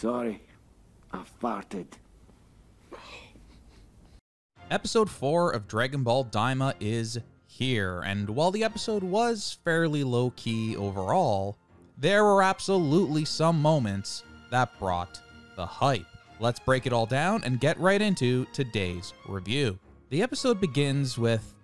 Sorry, I farted. Episode 4 of Dragon Ball Daima is here, and while the episode was fairly low-key overall, there were absolutely some moments that brought the hype. Let's break it all down and get right into today's review. The episode begins with,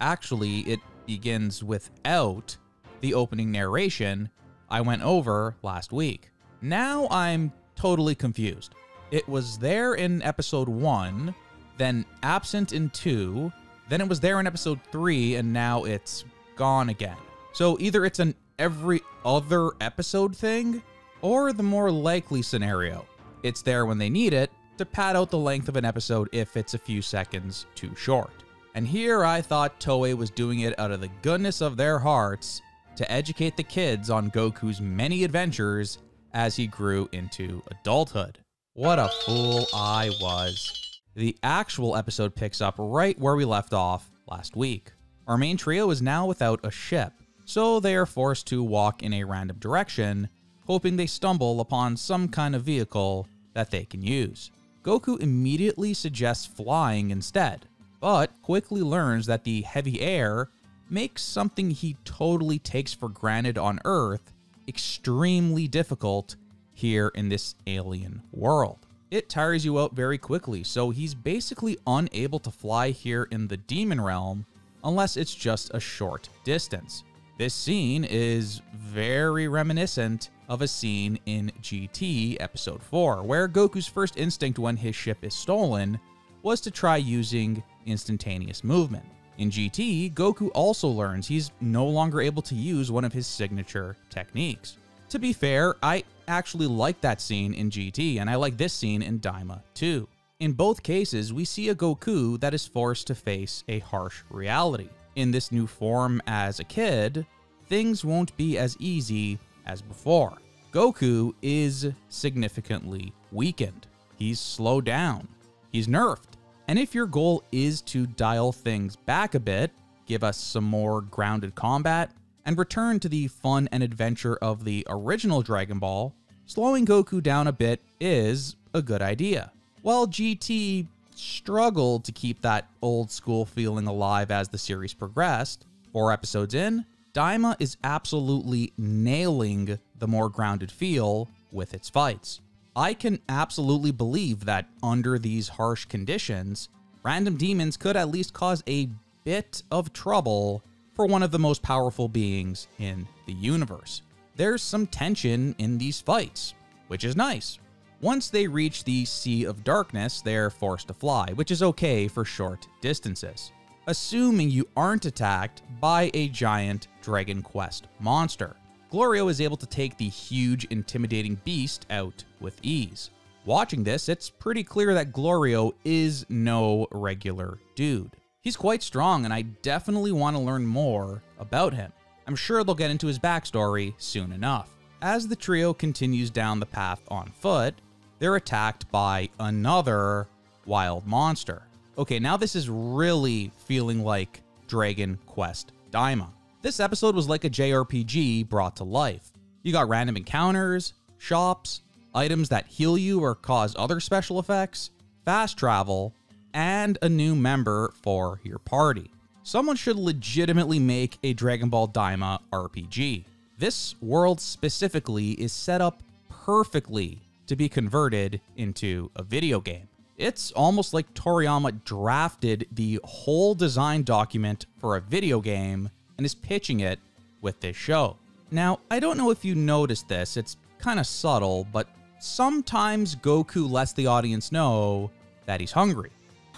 actually it begins without the opening narration I went over last week. Now I'm totally confused. It was there in episode 1, then absent in 2, then it was there in episode 3, and now it's gone again. So either it's an every other episode thing, or the more likely scenario, it's there when they need it to pad out the length of an episode if it's a few seconds too short. And here I thought Toei was doing it out of the goodness of their hearts to educate the kids on Goku's many adventures as he grew into adulthood. What a fool I was. The actual episode picks up right where we left off last week. Our main trio is now without a ship, so they are forced to walk in a random direction, hoping they stumble upon some kind of vehicle that they can use. Goku immediately suggests flying instead, but quickly learns that the heavy air makes something he totally takes for granted on Earth extremely difficult here in this alien world. It tires you out very quickly, so he's basically unable to fly here in the demon realm unless it's just a short distance. This scene is very reminiscent of a scene in GT episode 4, where Goku's first instinct when his ship is stolen was to try using instantaneous movement. In GT, Goku also learns he's no longer able to use one of his signature techniques. To be fair, I actually like that scene in GT, and I like this scene in Daima too. In both cases, we see a Goku that is forced to face a harsh reality. In this new form as a kid, things won't be as easy as before. Goku is significantly weakened. He's slowed down. He's nerfed. And if your goal is to dial things back a bit, give us some more grounded combat, and return to the fun and adventure of the original Dragon Ball, slowing Goku down a bit is a good idea. While GT struggled to keep that old school feeling alive as the series progressed, 4 episodes in, Daima is absolutely nailing the more grounded feel with its fights. I can absolutely believe that under these harsh conditions, random demons could at least cause a bit of trouble for one of the most powerful beings in the universe. There's some tension in these fights, which is nice. Once they reach the Sea of Darkness, they're forced to fly, which is okay for short distances, assuming you aren't attacked by a giant Dragon Quest monster. Glorio is able to take the huge, intimidating beast out with ease. Watching this, it's pretty clear that Glorio is no regular dude. He's quite strong, and I definitely want to learn more about him. I'm sure they'll get into his backstory soon enough. As the trio continues down the path on foot, they're attacked by another wild monster. Okay, now this is really feeling like Dragon Quest Daima. This episode was like a JRPG brought to life. You got random encounters, shops, items that heal you or cause other special effects, fast travel, and a new member for your party. Someone should legitimately make a Dragon Ball Daima RPG. This world specifically is set up perfectly to be converted into a video game. It's almost like Toriyama drafted the whole design document for a video game and is pitching it with this show. Now, I don't know if you noticed this, it's kind of subtle, but sometimes Goku lets the audience know that he's hungry.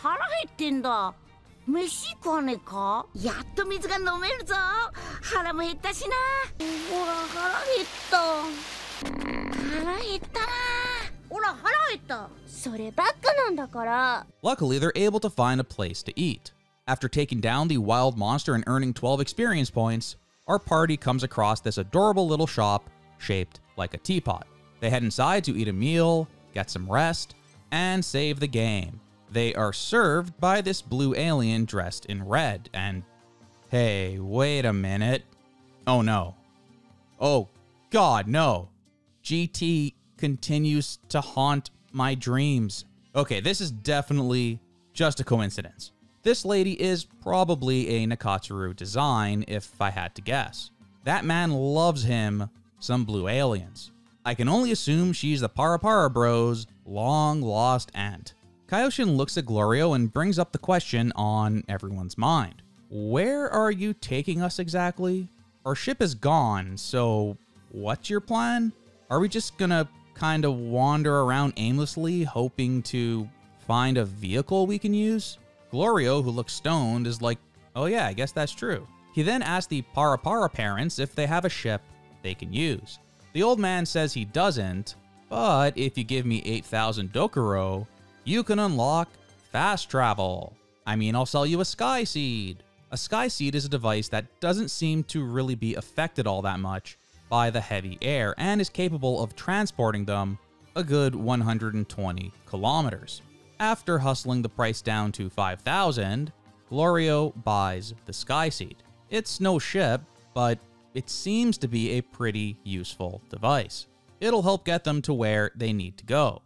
Luckily, they're able to find a place to eat. After taking down the wild monster and earning 12 experience points, our party comes across this adorable little shop shaped like a teapot. They head inside to eat a meal, get some rest, and save the game. They are served by this blue alien dressed in red, and hey, wait a minute. Oh no. Oh god, no. GT continues to haunt my dreams. Okay, this is definitely just a coincidence. This lady is probably a Nakatsuru design, if I had to guess. That man loves him some blue aliens. I can only assume she's the Parapara Bros' long-lost aunt. Kaioshin looks at Glorio and brings up the question on everyone's mind. Where are you taking us exactly? Our ship is gone, so what's your plan? Are we just gonna kind of wander around aimlessly, hoping to find a vehicle we can use? Glorio, who looks stoned, is like, oh yeah, I guess that's true. He then asks the Parapara parents if they have a ship they can use. The old man says he doesn't, but if you give me 8,000 Dokuro, you can unlock fast travel. I mean, I'll sell you a Sky Seed. A Sky Seed is a device that doesn't seem to really be affected all that much by the heavy air and is capable of transporting them a good 120 kilometers. After hustling the price down to 5,000, Glorio buys the Sky Seed. It's no ship, but it seems to be a pretty useful device. It'll help get them to where they need to go.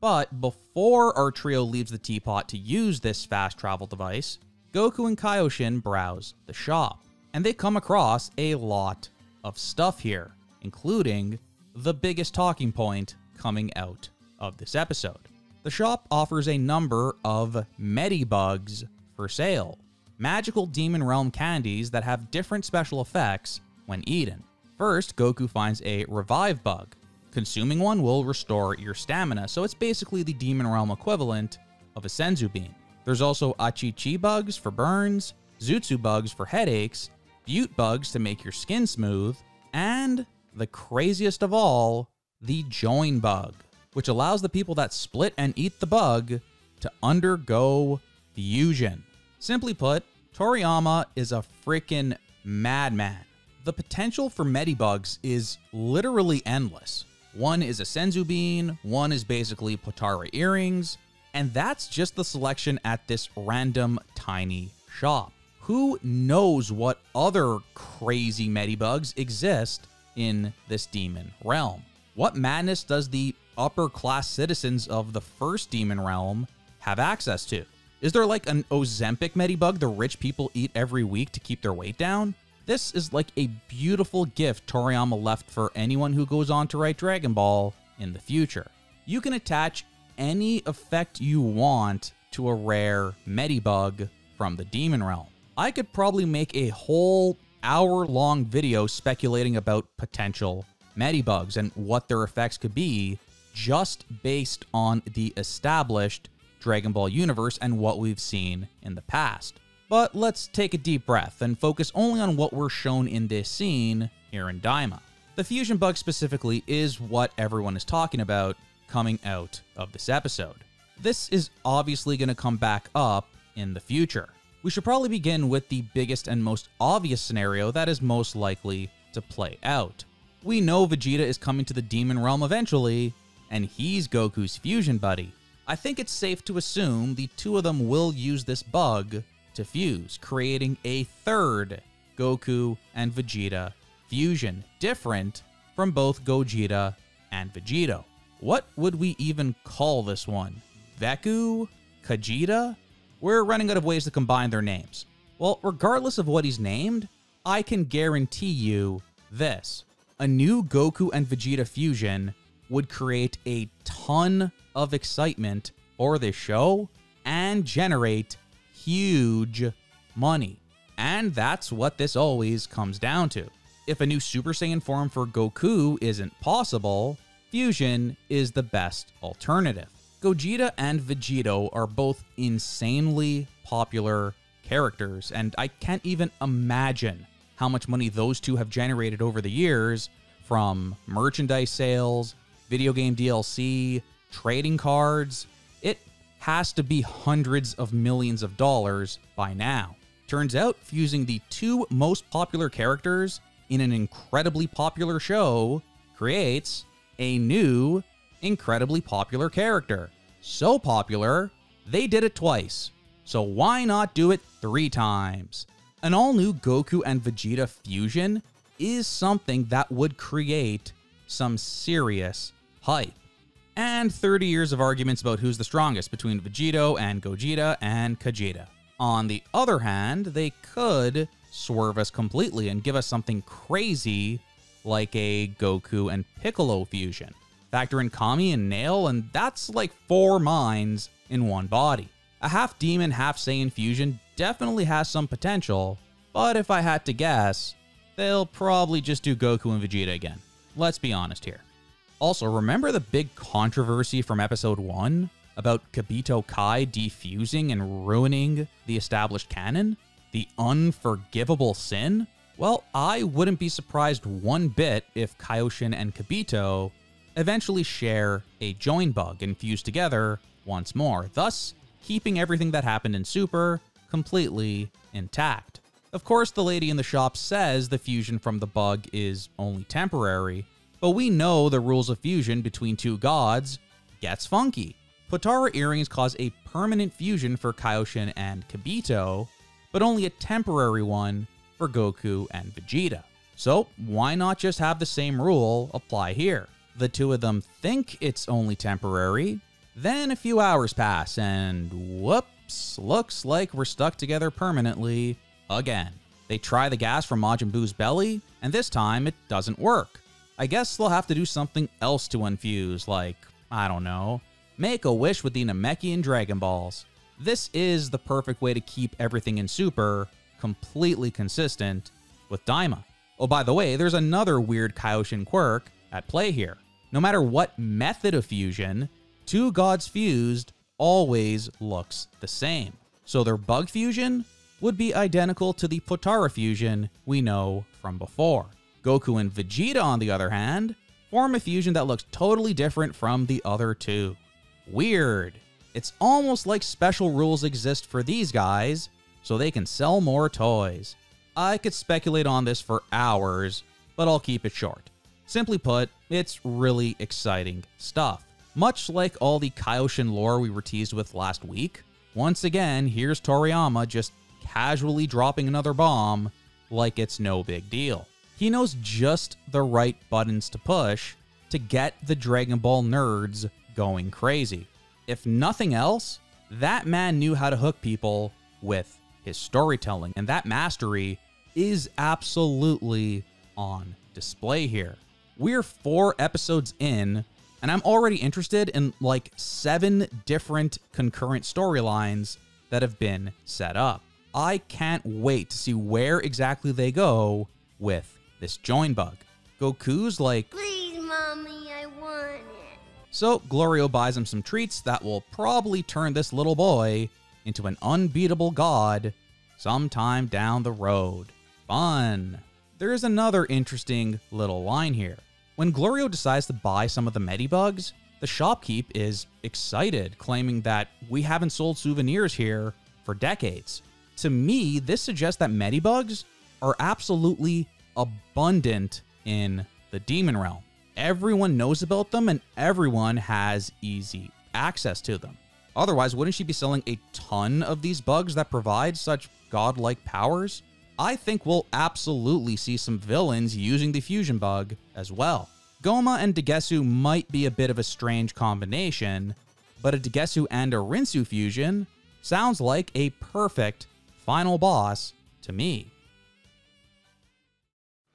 But before our trio leaves the teapot to use this fast travel device, Goku and Kaioshin browse the shop, and they come across a lot of stuff here, including the biggest talking point coming out of this episode. The shop offers a number of Medibugs for sale, magical demon realm candies that have different special effects when eaten. First, Goku finds a revive bug. Consuming one will restore your stamina, so it's basically the demon realm equivalent of a senzu bean. There's also achichi bugs for burns, zutsu bugs for headaches, butte bugs to make your skin smooth, and the craziest of all, the join bug, which allows the people that split and eat the bug to undergo fusion. Simply put, Toriyama is a freaking madman. The potential for Medibugs is literally endless. One is a senzu bean, one is basically Potara earrings, and that's just the selection at this random tiny shop. Who knows what other crazy Medibugs exist in this demon realm? What madness does the upper-class citizens of the first demon realm have access to? Is there like an Ozempic Medibug the rich people eat every week to keep their weight down? This is like a beautiful gift Toriyama left for anyone who goes on to write Dragon Ball in the future. You can attach any effect you want to a rare Medibug from the demon realm. I could probably make a whole hour-long video speculating about potential Medibugs and what their effects could be just based on the established Dragon Ball universe and what we've seen in the past. But let's take a deep breath and focus only on what we're shown in this scene here in Daima. The fusion bug specifically is what everyone is talking about coming out of this episode. This is obviously going to come back up in the future. We should probably begin with the biggest and most obvious scenario that is most likely to play out. We know Vegeta is coming to the demon realm eventually, and he's Goku's fusion buddy. I think it's safe to assume the two of them will use this bug to fuse, creating a third Goku and Vegeta fusion, different from both Gogeta and Vegito. What would we even call this one? Veku? Kajita? We're running out of ways to combine their names. Well, regardless of what he's named, I can guarantee you this. A new Goku and Vegeta fusion would create a ton of excitement for this show and generate huge money. And that's what this always comes down to. If a new Super Saiyan form for Goku isn't possible, fusion is the best alternative. Gogeta and Vegito are both insanely popular characters, and I can't even imagine how much money those two have generated over the years from merchandise sales, video game DLC, trading cards. It has to be hundreds of millions of dollars by now. Turns out fusing the two most popular characters in an incredibly popular show creates a new incredibly popular character. So popular, they did it twice. So why not do it 3 times? An all-new Goku and Vegeta fusion is something that would create some serious height. And 30 years of arguments about who's the strongest between Vegito and Gogeta and Kajeta. On the other hand, they could swerve us completely and give us something crazy like a Goku and Piccolo fusion. Factor in Kami and Nail, and that's like 4 minds in one body. A half-demon, half-Saiyan fusion definitely has some potential, but if I had to guess, they'll probably just do Goku and Vegeta again. Let's be honest here. Also, remember the big controversy from episode 1 about Kibito Kai defusing and ruining the established canon? The unforgivable sin? Well, I wouldn't be surprised one bit if Kaioshin and Kibito eventually share a join bug and fuse together once more, thus keeping everything that happened in Super completely intact. Of course, the lady in the shop says the fusion from the bug is only temporary, but we know the rules of fusion between two gods gets funky. Potara earrings cause a permanent fusion for Kaioshin and Kibito, but only a temporary one for Goku and Vegeta. So why not just have the same rule apply here? The two of them think it's only temporary, then a few hours pass and whoops, looks like we're stuck together permanently again. They try the gas from Majin Buu's belly, and this time it doesn't work. I guess they'll have to do something else to unfuse, like, I don't know, make a wish with the Namekian Dragon Balls. This is the perfect way to keep everything in Super completely consistent with Daima. Oh, by the way, there's another weird Kaioshin quirk at play here. No matter what method of fusion, two gods fused always looks the same. So their bug fusion would be identical to the Potara fusion we know from before. Goku and Vegeta, on the other hand, form a fusion that looks totally different from the other two. Weird. It's almost like special rules exist for these guys so they can sell more toys. I could speculate on this for hours, but I'll keep it short. Simply put, it's really exciting stuff. Much like all the Kaioshin lore we were teased with last week, once again, here's Toriyama just casually dropping another bomb like it's no big deal. He knows just the right buttons to push to get the Dragon Ball nerds going crazy. If nothing else, that man knew how to hook people with his storytelling, and that mastery is absolutely on display here. We're 4 episodes in, and I'm already interested in like 7 different concurrent storylines that have been set up. I can't wait to see where exactly they go with this join bug. Goku's like, "Please, mommy, I want it." So Glorio buys him some treats that will probably turn this little boy into an unbeatable god sometime down the road. Fun. There's another interesting little line here. When Glorio decides to buy some of the Medibugs, the shopkeep is excited, claiming that we haven't sold souvenirs here for decades. To me, this suggests that Medibugs are absolutely abundant in the demon realm. Everyone knows about them and everyone has easy access to them. Otherwise, wouldn't she be selling a ton of these bugs that provide such godlike powers? I think we'll absolutely see some villains using the fusion bug as well. Goma and Degesu might be a bit of a strange combination, but a Degesu and a Rinsu fusion sounds like a perfect final boss to me.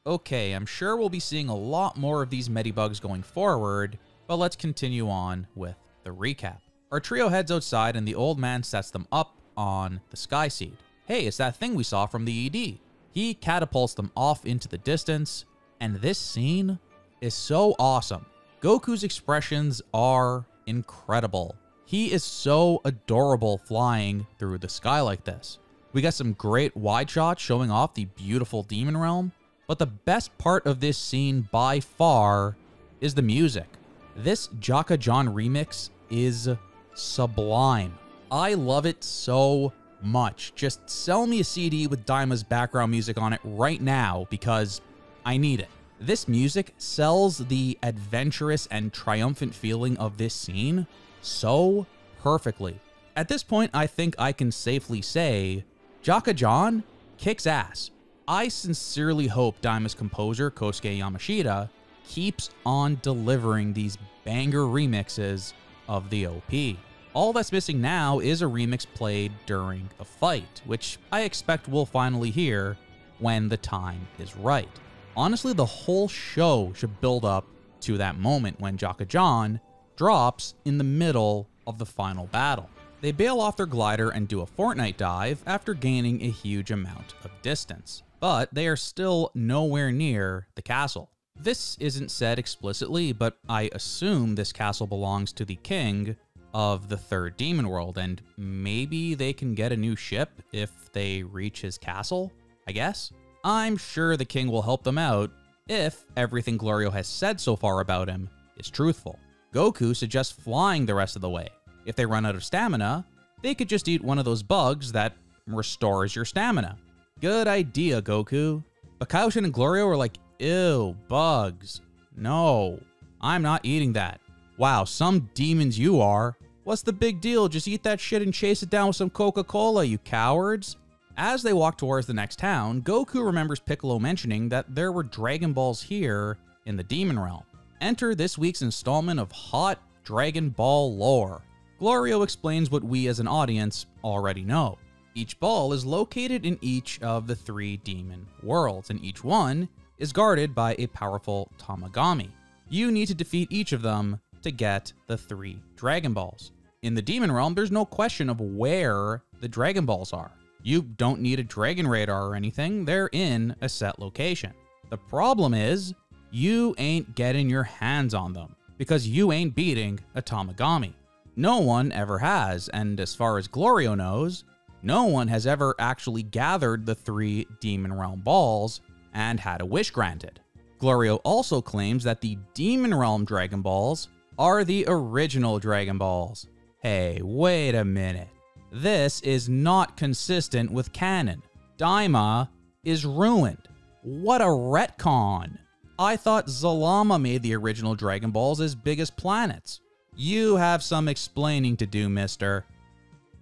Okay, I'm sure we'll be seeing a lot more of these Medibugs going forward, but let's continue on with the recap. Our trio heads outside and the old man sets them up on the Sky Seed. Hey, it's that thing we saw from the ED. He catapults them off into the distance, and this scene is so awesome. Goku's expressions are incredible. He is so adorable flying through the sky like this. We got some great wide shots showing off the beautiful demon realm, but the best part of this scene by far is the music. This Jaka Jaan remix is sublime. I love it so much. Just sell me a CD with Daima's background music on it right now because I need it. This music sells the adventurous and triumphant feeling of this scene so perfectly. At this point, I think I can safely say Jaka Jaan kicks ass. I sincerely hope Daima's composer, Kosuke Yamashita, keeps on delivering these banger remixes of the OP. All that's missing now is a remix played during a fight, which I expect we'll finally hear when the time is right. Honestly, the whole show should build up to that moment when Jaka Jaan drops in the middle of the final battle. They bail off their glider and do a Fortnite dive after gaining a huge amount of distance, but they are still nowhere near the castle. This isn't said explicitly, but I assume this castle belongs to the king of the third demon world, and maybe they can get a new ship if they reach his castle, I guess? I'm sure the king will help them out if everything Glorio has said so far about him is truthful. Goku suggests flying the rest of the way. If they run out of stamina, they could just eat one of those bugs that restores your stamina. Good idea, Goku. Bakaushin and Glorio are like, ew, bugs. No, I'm not eating that. Wow, some demons you are. What's the big deal? Just eat that shit and chase it down with some Coca-Cola, you cowards. As they walk towards the next town, Goku remembers Piccolo mentioning that there were Dragon Balls here in the Demon Realm. Enter this week's installment of Hot Dragon Ball Lore. Glorio explains what we as an audience already know. Each ball is located in each of the three demon worlds, and each one is guarded by a powerful Tamagami. You need to defeat each of them to get the three Dragon Balls. In the Demon Realm, there's no question of where the Dragon Balls are. You don't need a Dragon Radar or anything, they're in a set location. The problem is, you ain't getting your hands on them, because you ain't beating a Tamagami. No one ever has, and as far as Glorio knows, no one has ever actually gathered the three Demon Realm Balls and had a wish granted. Glorio also claims that the Demon Realm Dragon Balls are the original Dragon Balls. Hey, wait a minute. This is not consistent with canon. Daima is ruined. What a retcon. I thought Zalama made the original Dragon Balls as big as planets. You have some explaining to do, mister.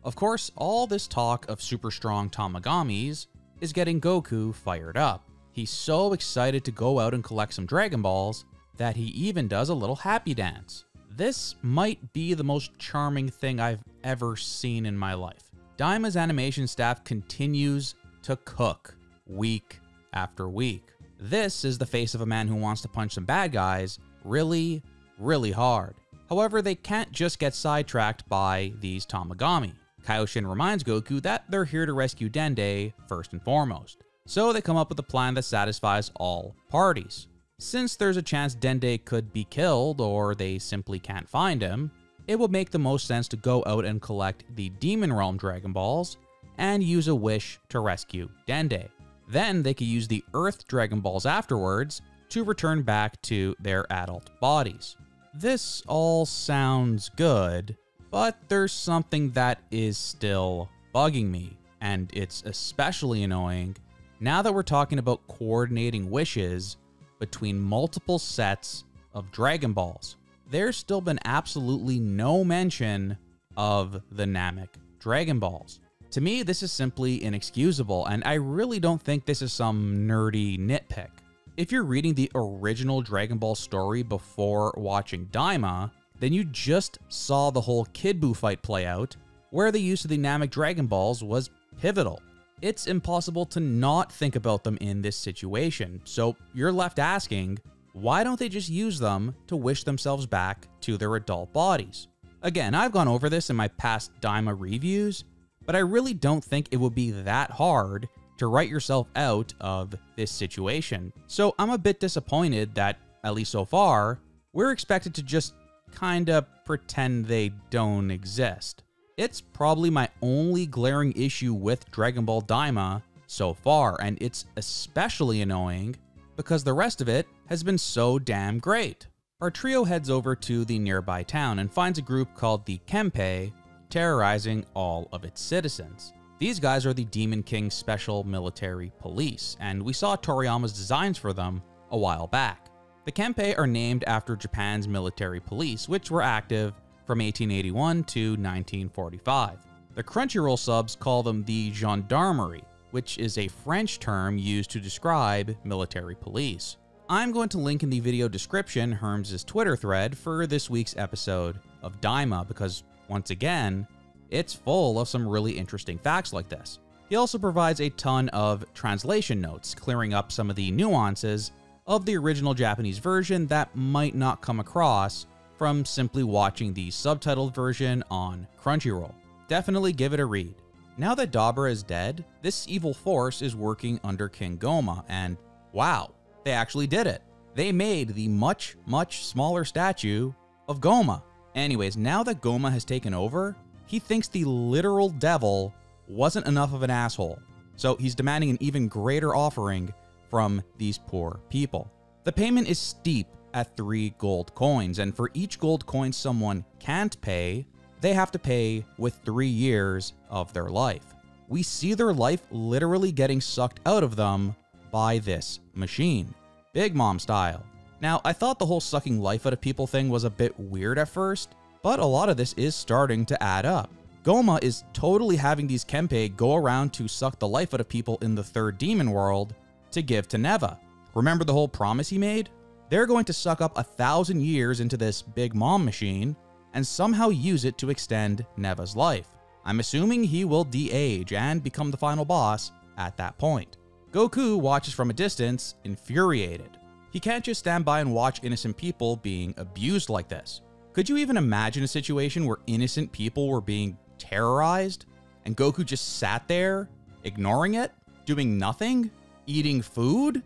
Of course, all this talk of super strong Tamagamis is getting Goku fired up. He's so excited to go out and collect some Dragon Balls that he even does a little happy dance. This might be the most charming thing I've ever seen in my life. Daima's animation staff continues to cook week after week. This is the face of a man who wants to punch some bad guys really, really hard. However, they can't just get sidetracked by these Tamagami. Kaioshin reminds Goku that they're here to rescue Dende first and foremost. So they come up with a plan that satisfies all parties. Since there's a chance Dende could be killed or they simply can't find him, it would make the most sense to go out and collect the Demon Realm Dragon Balls and use a wish to rescue Dende. Then they could use the Earth Dragon Balls afterwards to return back to their adult bodies. This all sounds good, but there's something that is still bugging me, and it's especially annoying now that we're talking about coordinating wishes between multiple sets of Dragon Balls. There's still been absolutely no mention of the Namek Dragon Balls. To me, this is simply inexcusable, and I really don't think this is some nerdy nitpick. If you're reading the original Dragon Ball story before watching Daima, then you just saw the whole Kid Buu fight play out, where the use of the Namek Dragon Balls was pivotal. It's impossible to not think about them in this situation, so you're left asking, why don't they just use them to wish themselves back to their adult bodies? Again, I've gone over this in my past Daima reviews, but I really don't think it would be that hard to write yourself out of this situation. So I'm a bit disappointed that, at least so far, we're expected to just kinda pretend they don't exist. It's probably my only glaring issue with Dragon Ball Daima so far, and it's especially annoying because the rest of it has been so damn great. Our trio heads over to the nearby town and finds a group called the Kempei terrorizing all of its citizens. These guys are the Demon King's special military police, and we saw Toriyama's designs for them a while back. The Kempei are named after Japan's military police, which were active from 1881 to 1945. The Crunchyroll subs call them the Gendarmerie, which is a French term used to describe military police. I'm going to link in the video description Herms's Twitter thread for this week's episode of Daima because, once again, it's full of some really interesting facts like this. He also provides a ton of translation notes, clearing up some of the nuances of the original Japanese version that might not come across from simply watching the subtitled version on Crunchyroll. Definitely give it a read. Now that Dabra is dead, this evil force is working under King Goma, and wow, they actually did it. They made the much, much smaller statue of Goma. Anyways, now that Goma has taken over, he thinks the literal devil wasn't enough of an asshole, so he's demanding an even greater offering from these poor people. The payment is steep at 3 gold coins, and for each gold coin someone can't pay, they have to pay with 3 years of their life. We see their life literally getting sucked out of them by this machine, Big Mom style. Now, I thought the whole sucking life out of people thing was a bit weird at first, but a lot of this is starting to add up. Goma is totally having these Kempei go around to suck the life out of people in the third demon world to give to Neva. Remember the whole promise he made? They're going to suck up 1,000 years into this Big Mom machine and somehow use it to extend Neva's life. I'm assuming he will de-age and become the final boss at that point. Goku watches from a distance, infuriated. He can't just stand by and watch innocent people being abused like this. Could you even imagine a situation where innocent people were being terrorized and Goku just sat there, ignoring it, doing nothing, eating food?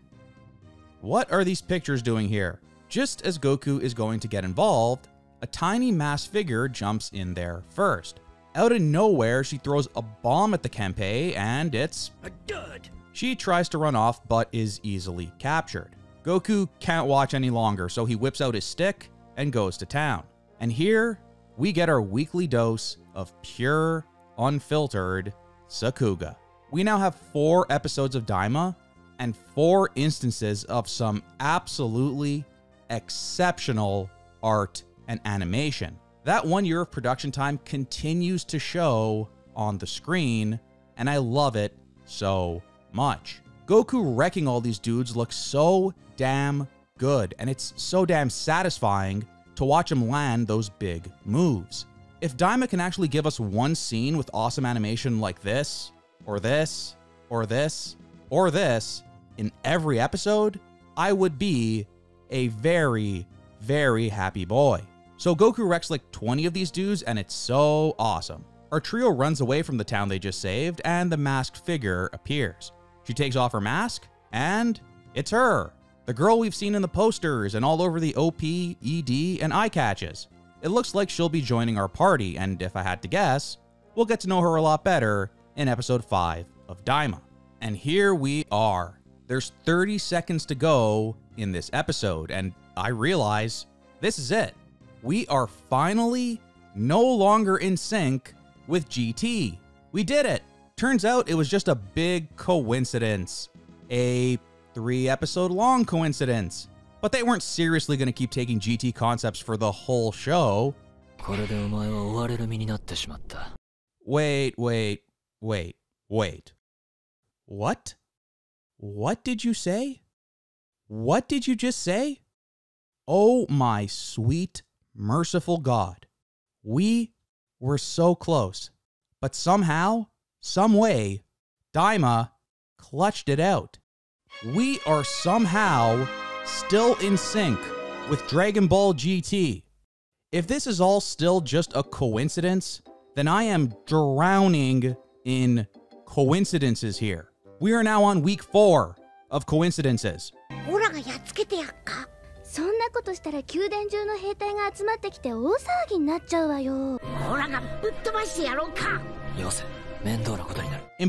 What are these pictures doing here? Just as Goku is going to get involved, a tiny mass figure jumps in there first. Out of nowhere, she throws a bomb at the Kempei and it's a dud. She tries to run off but is easily captured. Goku can't watch any longer, so he whips out his stick and goes to town. And here, we get our weekly dose of pure, unfiltered Sakuga. We now have 4 episodes of Daima and 4 instances of some absolutely exceptional art and animation. That 1 year of production time continues to show on the screen, and I love it so much. Goku wrecking all these dudes looks so damn good, and it's so damn satisfying to watch him land those big moves. If Daima can actually give us 1 scene with awesome animation like this, or this, or this, or this in every episode, I would be a very, very happy boy. So Goku wrecks like 20 of these dudes and it's so awesome. Our trio runs away from the town they just saved and the masked figure appears. She takes off her mask and it's her. The girl we've seen in the posters and all over the OP, ED, and eye catches. It looks like she'll be joining our party, and if I had to guess, we'll get to know her a lot better in episode 5 of Daima. And here we are. There's 30 seconds to go in this episode, and I realize this is it. We are finally no longer in sync with GT. We did it. Turns out it was just a big coincidence. A 3-episode-long coincidence. But they weren't seriously going to keep taking GT concepts for the whole show. Wait. What? What did you say? What did you just say? Oh my sweet, merciful God. We were so close. But somehow, some way, Daima clutched it out. We are somehow still in sync with Dragon Ball GT. If this is all still just a coincidence, then I am drowning in coincidences here. We are now on week 4 of coincidences. In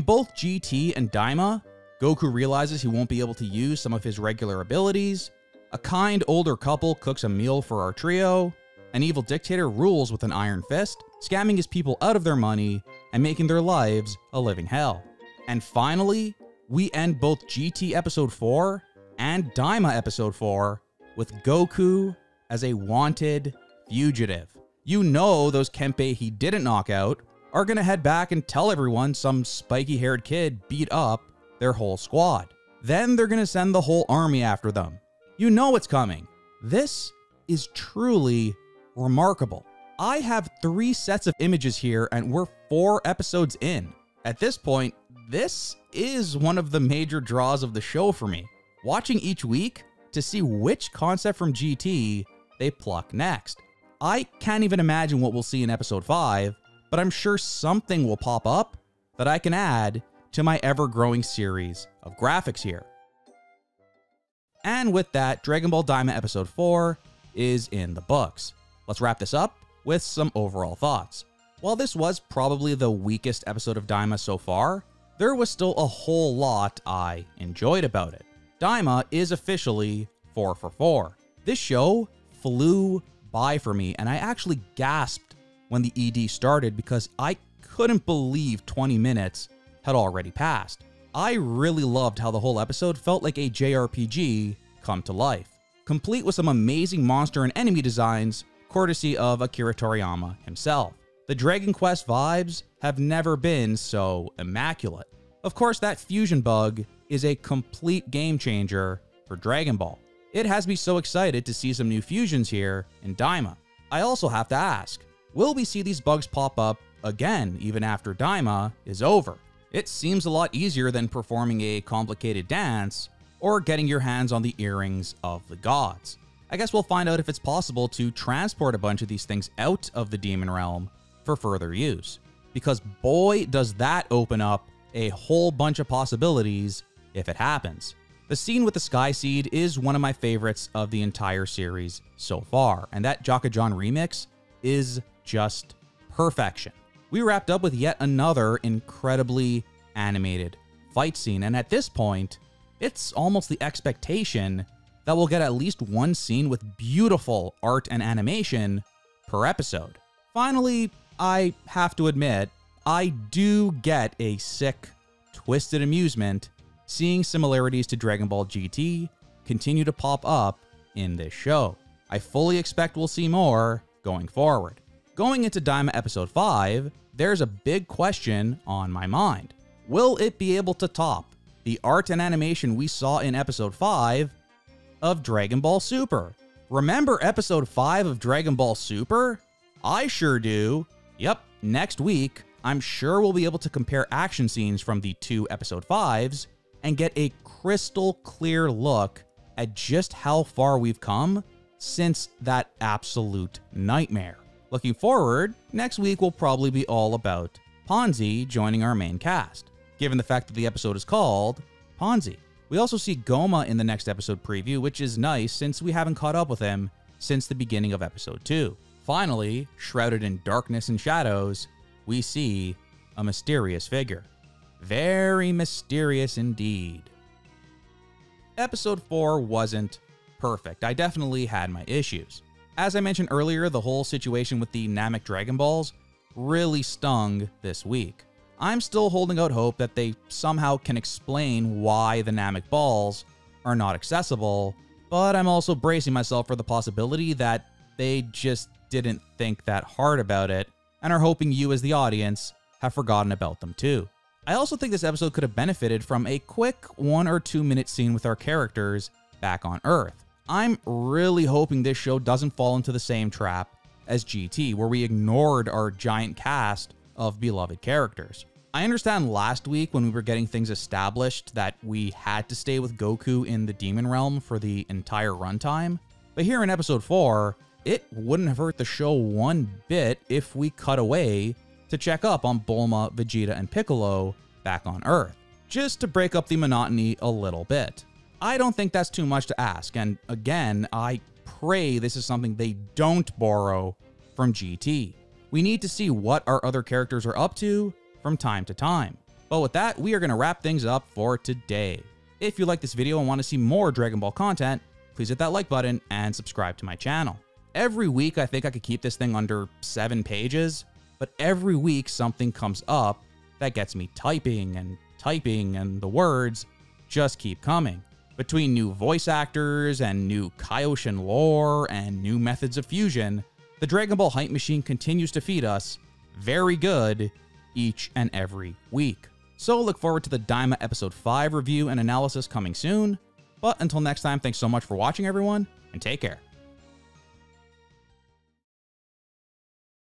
both GT and Daima, Goku realizes he won't be able to use some of his regular abilities, a kind older couple cooks a meal for our trio, an evil dictator rules with an iron fist, scamming his people out of their money and making their lives a living hell. And finally, we end both GT Episode 4 and Daima Episode 4 with Goku as a wanted fugitive. You know those Kempei he didn't knock out are gonna head back and tell everyone some spiky-haired kid beat up their whole squad. Then they're gonna send the whole army after them. You know what's coming. This is truly remarkable. I have 3 sets of images here and we're 4 episodes in. At this point, this is one of the major draws of the show for me. Watching each week to see which concept from GT they pluck next. I can't even imagine what we'll see in episode 5, but I'm sure something will pop up that I can add to my ever-growing series of graphics here. And with that, Dragon Ball Daima episode 4 is in the books. Let's wrap this up with some overall thoughts. While this was probably the weakest episode of Daima so far, there was still a whole lot I enjoyed about it. Daima is officially 4 for 4. This show flew by for me, and I actually gasped when the ED started because I couldn't believe 20 minutes had already passed. I really loved how the whole episode felt like a JRPG come to life, complete with some amazing monster and enemy designs, courtesy of Akira Toriyama himself. The Dragon Quest vibes have never been so immaculate. Of course, that fusion bug is a complete game changer for Dragon Ball. It has me so excited to see some new fusions here in Daima. I also have to ask, will we see these bugs pop up again even after Daima is over? It seems a lot easier than performing a complicated dance or getting your hands on the earrings of the gods. I guess we'll find out if it's possible to transport a bunch of these things out of the demon realm for further use. Because boy, does that open up a whole bunch of possibilities if it happens. The scene with the Sky Seed is one of my favorites of the entire series so far, and that Jaka Jaan remix is just perfection. We wrapped up with yet another incredibly animated fight scene, and at this point, it's almost the expectation that we'll get at least one scene with beautiful art and animation per episode. Finally, I have to admit, I do get a sick, twisted amusement seeing similarities to Dragon Ball GT continue to pop up in this show. I fully expect we'll see more going forward. Going into Daima episode 5, there's a big question on my mind. Will it be able to top the art and animation we saw in episode 5 of Dragon Ball Super? Remember episode 5 of Dragon Ball Super? I sure do. Yep, next week, I'm sure we'll be able to compare action scenes from the 2 episode 5s and get a crystal clear look at just how far we've come since that absolute nightmare. Looking forward, next week will probably be all about Ponzi joining our main cast, given the fact that the episode is called Ponzi. We also see Goma in the next episode preview, which is nice since we haven't caught up with him since the beginning of episode 2. Finally, shrouded in darkness and shadows, we see a mysterious figure. Very mysterious indeed. Episode 4 wasn't perfect. I definitely had my issues. As I mentioned earlier, the whole situation with the Namekian Dragon Balls really stung this week. I'm still holding out hope that they somehow can explain why the Namekian Balls are not accessible, but I'm also bracing myself for the possibility that they just didn't think that hard about it and are hoping you as the audience have forgotten about them too. I also think this episode could have benefited from a quick 1 or 2 minute scene with our characters back on Earth. I'm really hoping this show doesn't fall into the same trap as GT, where we ignored our giant cast of beloved characters. I understand last week when we were getting things established that we had to stay with Goku in the Demon Realm for the entire runtime, but here in episode 4, it wouldn't have hurt the show one bit if we cut away to check up on Bulma, Vegeta, and Piccolo back on Earth, just to break up the monotony a little bit. I don't think that's too much to ask, and again, I pray this is something they don't borrow from GT. We need to see what our other characters are up to from time to time. But with that, we are going to wrap things up for today. If you like this video and want to see more Dragon Ball content, please hit that like button and subscribe to my channel. Every week, I think I could keep this thing under 7 pages, but every week something comes up that gets me typing and the words just keep coming. Between new voice actors and new Kaioshin lore and new methods of fusion, the Dragon Ball hype machine continues to feed us very good each and every week. So look forward to the Daima episode 5 review and analysis coming soon. But until next time, thanks so much for watching, everyone, and take care.